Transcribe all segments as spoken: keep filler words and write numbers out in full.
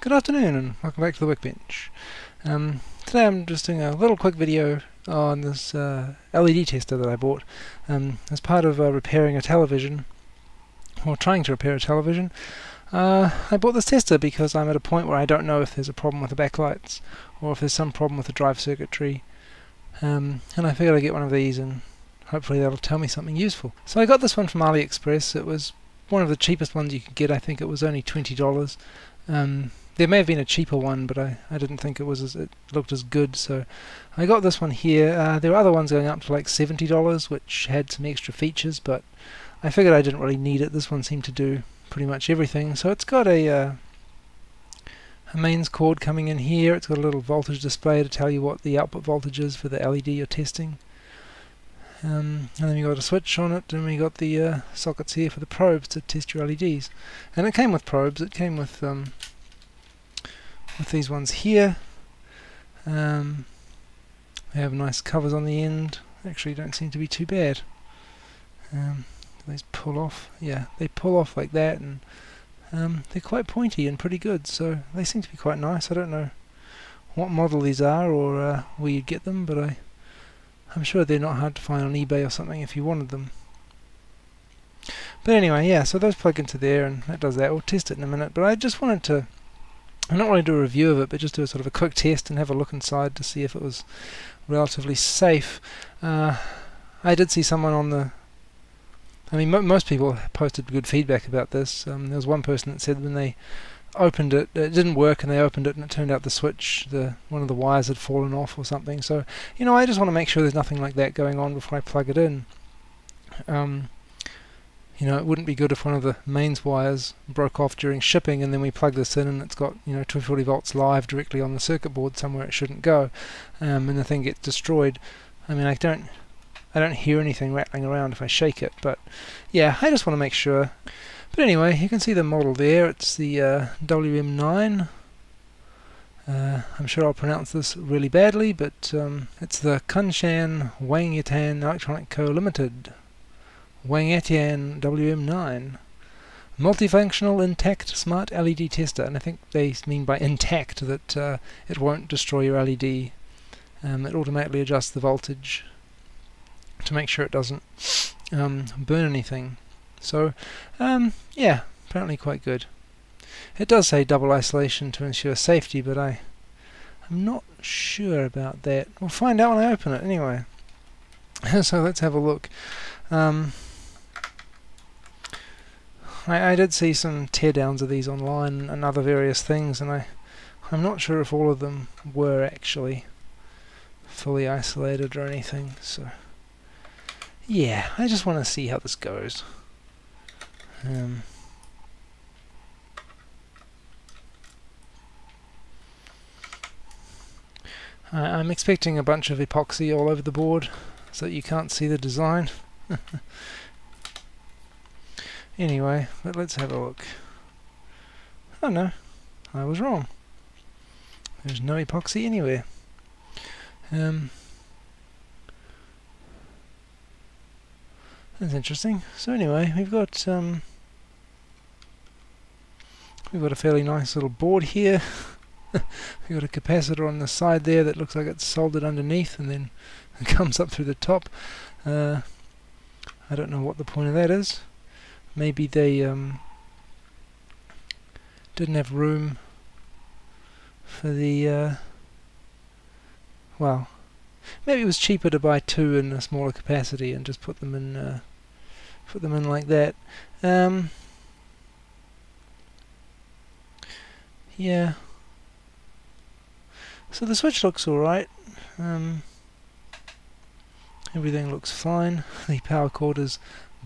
Good afternoon and welcome back to the Workbench. Um, today I'm just doing a little quick video on this uh, L E D tester that I bought um, as part of uh, repairing a television, or trying to repair a television. Uh, I bought this tester because I'm at a point where I don't know if there's a problem with the backlights or if there's some problem with the drive circuitry, um, and I figured I'd get one of these and hopefully that'll tell me something useful. So I got this one from AliExpress. It was one of the cheapest ones you could get. I think it was only twenty dollars. Um, There may have been a cheaper one, but I, I didn't think it was as, it looked as good, so I got this one here. Uh, there are other ones going up to like seventy dollars, which had some extra features, but I figured I didn't really need it. This one seemed to do pretty much everything. So it's got a, uh, a mains cord coming in here. It's got a little voltage display to tell you what the output voltage is for the L E D you're testing. Um, and then you got a switch on it, and we got the uh, sockets here for the probes to test your L E Ds. And it came with probes. It came with... Um, with these ones here. Um, they have nice covers on the end. Actually don't seem to be too bad. Um, these pull off, yeah, they pull off like that, and um, they're quite pointy and pretty good, so they seem to be quite nice. I don't know what model these are or uh, where you'd get them, but I, I'm sure they're not hard to find on eBay or something if you wanted them. But anyway, yeah, so those plug into there and that does that. We'll test it in a minute, but I just wanted to I'm not going to do a review of it, but just do a sort of a quick test and have a look inside to see if it was relatively safe. Uh, I did see someone on the... I mean, mo most people posted good feedback about this. Um, there was one person that said when they opened it, it didn't work, and they opened it and it turned out the switch, the one of the wires had fallen off or something. So, you know, I just want to make sure there's nothing like that going on before I plug it in. Um, You know, it wouldn't be good if one of the mains wires broke off during shipping and then we plug this in and it's got, you know, two hundred forty volts live directly on the circuit board somewhere it shouldn't go, um, and the thing gets destroyed. I mean, I don't I don't hear anything rattling around if I shake it, but yeah, I just want to make sure. But anyway, you can see the model there. It's the uh, W M nine. Uh, I'm sure I'll pronounce this really badly, but um, it's the Kunshan Wangyatian Electronic Co Limited. Wangyatian W M nine. Multifunctional intact smart L E D tester, and I think they mean by intact that uh, it won't destroy your L E D. Um, it automatically adjusts the voltage to make sure it doesn't um, burn anything. So, um, yeah, apparently quite good. It does say double isolation to ensure safety, but I, I'm not sure about that. We'll find out when I open it anyway. So let's have a look. Um, I, I did see some teardowns of these online and other various things, and I, I'm not sure if all of them were actually fully isolated or anything, so yeah, I just want to see how this goes. Um, I, I'm expecting a bunch of epoxy all over the board so that you can't see the design. Anyway, but let's have a look. Oh no, I was wrong. There's no epoxy anywhere. Um, that's interesting. So anyway, we've got um, we've got a fairly nice little board here. We've got a capacitor on the side there that looks like it's soldered underneath and then it comes up through the top. Uh, I don't know what the point of that is. Maybe they um, didn't have room for the... Uh, well, maybe it was cheaper to buy two in a smaller capacity and just put them in, uh, put them in like that. Um, yeah. So the switch looks alright. Um, Everything looks fine. The power cord is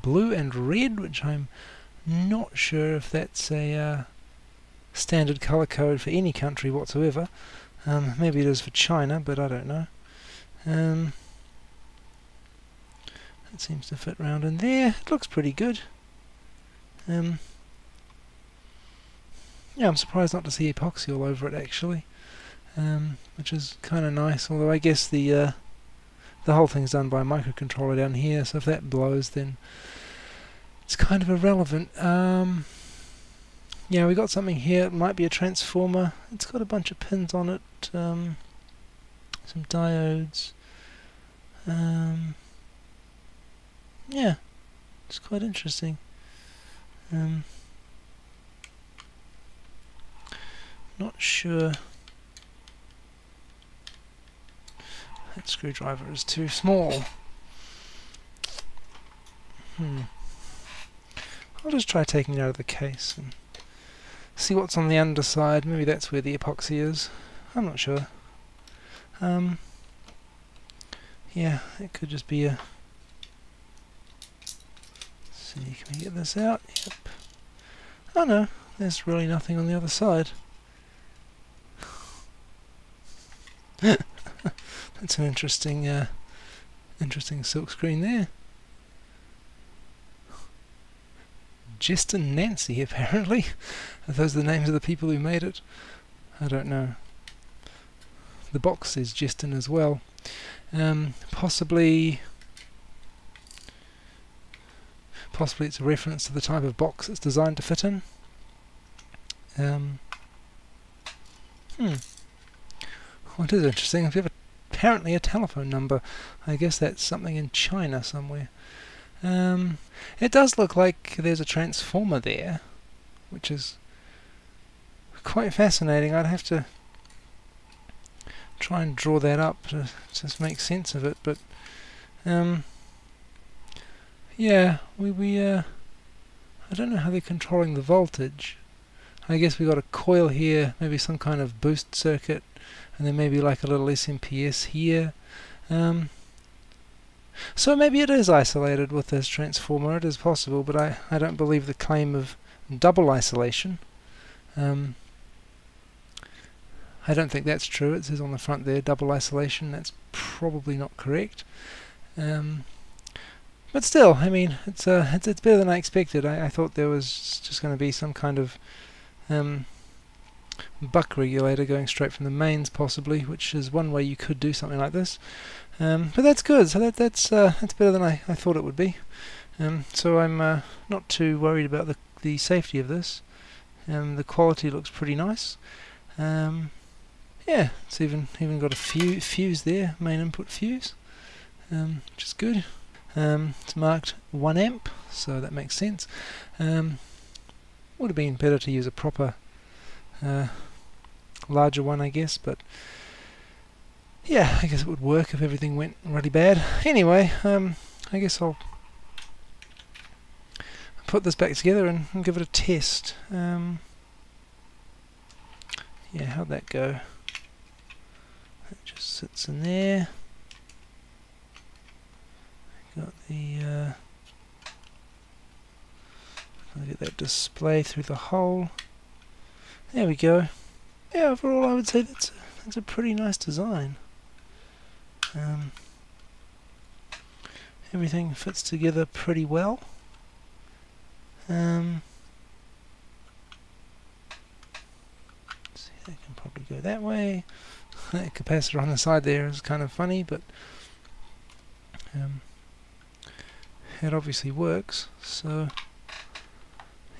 blue and red, which I'm not sure if that's a uh, standard color code for any country whatsoever. Um, maybe it is for China, but I don't know. Um, that seems to fit round in there. It looks pretty good. Um, yeah, I'm surprised not to see epoxy all over it actually, um, which is kind of nice, although I guess the uh, The whole thing's done by a microcontroller down here, so if that blows, then it's kind of irrelevant. Um, Yeah, we got something here. It might be a transformer. It's got a bunch of pins on it. Um, some diodes. Um, yeah, it's quite interesting. Um, not sure. That screwdriver is too small. Hmm. I'll just try taking it out of the case and see what's on the underside. Maybe that's where the epoxy is. I'm not sure. Um, yeah, it could just be a... Let's see, can we get this out? Yep. Oh no, there's really nothing on the other side. That's an interesting, uh, interesting silk screen there. Jester Nancy, apparently. Are those the names of the people who made it? I don't know. The box says Jestin as well. Um, possibly... Possibly it's a reference to the type of box it's designed to fit in. Um, hmm. Well, it is interesting. If you have apparently a telephone number. I guess that's something in China somewhere. Um, it does look like there's a transformer there, which is quite fascinating. I'd have to try and draw that up to just make sense of it, but um, yeah, we, we uh, I don't know how they're controlling the voltage. I guess we got a coil here, maybe some kind of boost circuit, and then maybe like a little S M P S here. Um, So maybe it is isolated with this transformer. It is possible, but I, I don't believe the claim of double isolation. Um, I don't think that's true. It says on the front there, double isolation. That's probably not correct. Um, but still, I mean, it's, uh, it's, it's better than I expected. I, I thought there was just going to be some kind of um, buck regulator going straight from the mains, possibly, which is one way you could do something like this. Um, but that's good. So that that's uh, that's better than I, I thought it would be. Um, so I'm uh, not too worried about the the safety of this. Um, the quality looks pretty nice. Um, yeah, it's even even got a few fuse there, main input fuse, um, which is good. Um, it's marked one amp, so that makes sense. Um, would have been better to use a proper uh, larger one, I guess, but. Yeah, I guess it would work if everything went really bad. Anyway, um, I guess I'll put this back together and, and give it a test. Um, yeah, how'd that go? That just sits in there. Got the... Uh, I'll get that display through the hole. There we go. Yeah, overall I would say that's, that's a pretty nice design. Um, everything fits together pretty well. Um, see, that can probably go that way. That capacitor on the side there is kind of funny, but um, it obviously works. So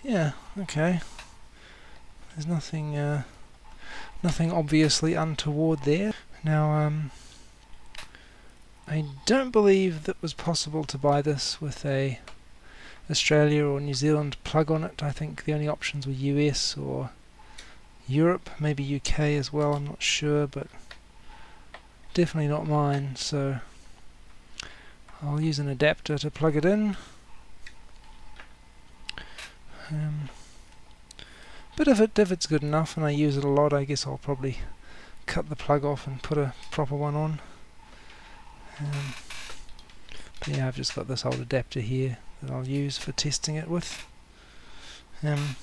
yeah, okay. There's nothing, uh, nothing obviously untoward there. Now. Um, I don't believe that was possible to buy this with a Australia or New Zealand plug on it. I think the only options were U S or Europe, maybe U K as well, I'm not sure, but definitely not mine, so I'll use an adapter to plug it in. Um, but if it, if it's good enough and I use it a lot, I guess I'll probably cut the plug off and put a proper one on. Um, but yeah, I've just got this old adapter here that I'll use for testing it with. Um,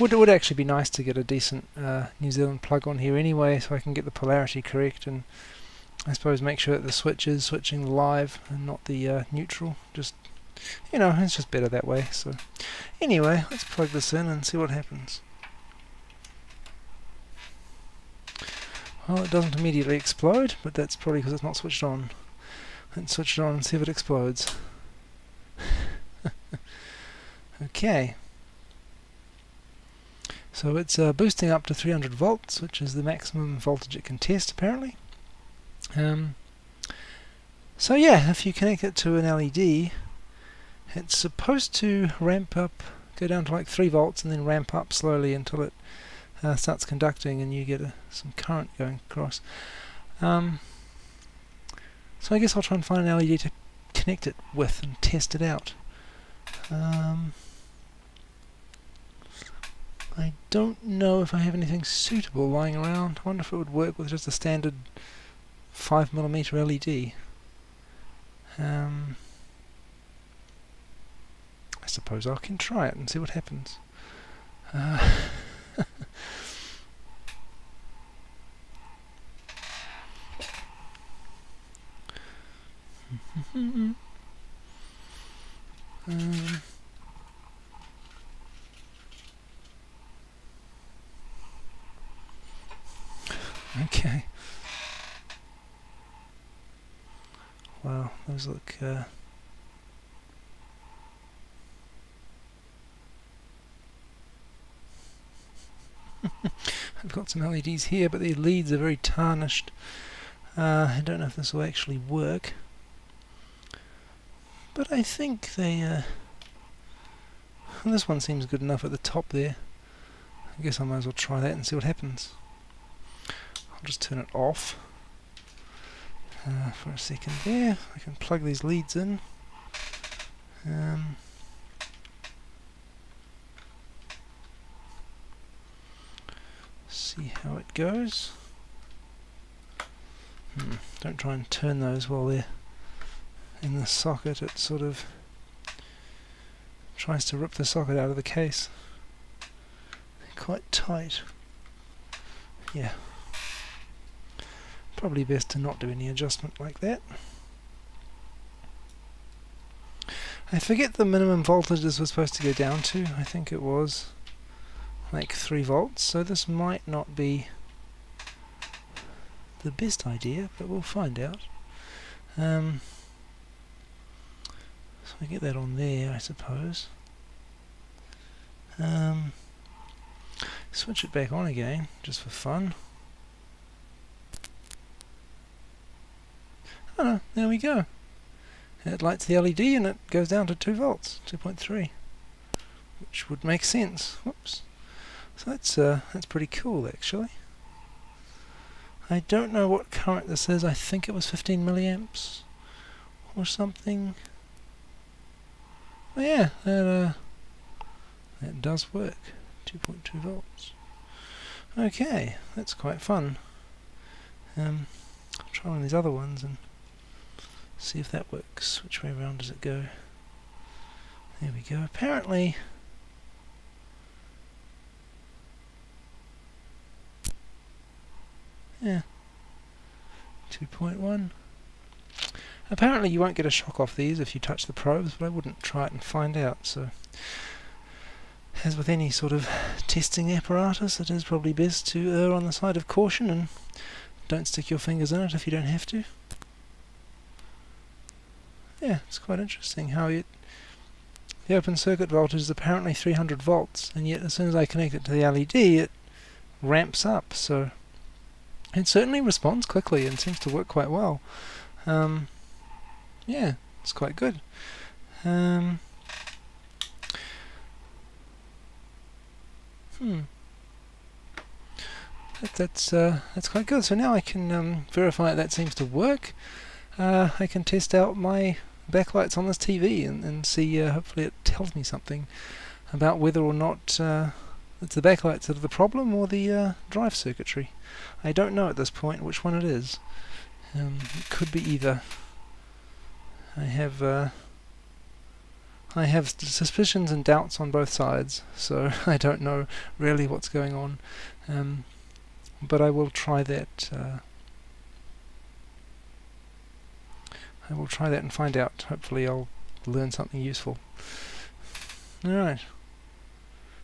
would, it would actually be nice to get a decent uh, New Zealand plug on here anyway, so I can get the polarity correct and I suppose make sure that the switch is switching live and not the uh, neutral. Just, you know, it's just better that way. So anyway, let's plug this in and see what happens. Well, it doesn't immediately explode, but that's probably because it's not switched on. And switch it on and see if it explodes. Okay. So it's uh, boosting up to three hundred volts, which is the maximum voltage it can test apparently. Um, so yeah, if you connect it to an L E D, it's supposed to ramp up, go down to like three volts and then ramp up slowly until it uh, starts conducting and you get a, some current going across. Um, so I guess I'll try and find an L E D to connect it with and test it out. Um, I don't know if I have anything suitable lying around. I wonder if it would work with just a standard five millimeter L E D. Um, I suppose I can try it and see what happens. Uh, um, okay. Wow, those look uh, I've got some L E Ds here, but the leads are very tarnished. Uh, I don't know if this will actually work, but I think they. Uh, this one seems good enough at the top there. I guess I might as well try that and see what happens. I'll just turn it off uh, for a second there. I can plug these leads in. Um, see how it goes. Hmm. Don't try and turn those while they're in the socket. It sort of tries to rip the socket out of the case. They're quite tight. Yeah. Probably best to not do any adjustment like that. I forget the minimum voltage this was supposed to go down to. I think it was like three volts, so this might not be the best idea, but we'll find out. Um, so we get that on there, I suppose. Um, switch it back on again, just for fun. Oh, there we go. It lights the L E D and it goes down to two volts, two point three, which would make sense. Whoops. So that's uh, that's pretty cool actually. I don't know what current this is. I think it was fifteen milliamps or something. Oh yeah, that uh, that does work. two point two volts. Okay, that's quite fun. Um, I'll try one of these other ones and see if that works. Which way around does it go? There we go. Apparently yeah, two point one. Apparently you won't get a shock off these if you touch the probes, but I wouldn't try it and find out. So as with any sort of testing apparatus, it is probably best to err on the side of caution and don't stick your fingers in it if you don't have to. Yeah, it's quite interesting how it, the open circuit voltage is apparently three hundred volts, and yet as soon as I connect it to the L E D it ramps up, so it certainly responds quickly and seems to work quite well. Um, yeah, it's quite good. Um, hmm. That, that's, uh, that's quite good. So now I can um, verify that seems to work. Uh, I can test out my backlights on this T V and, and see, uh, hopefully it tells me something about whether or not uh, it's the backlights that are the problem or the uh, drive circuitry. I don't know at this point which one it is. Um, it could be either. I have uh, I have suspicions and doubts on both sides, so I don't know really what's going on. Um, but I will try that. Uh, I will try that and find out. Hopefully I'll learn something useful. Alright.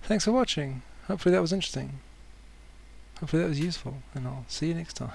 Thanks for watching. Hopefully that was interesting. Hopefully that was useful, and I'll see you next time.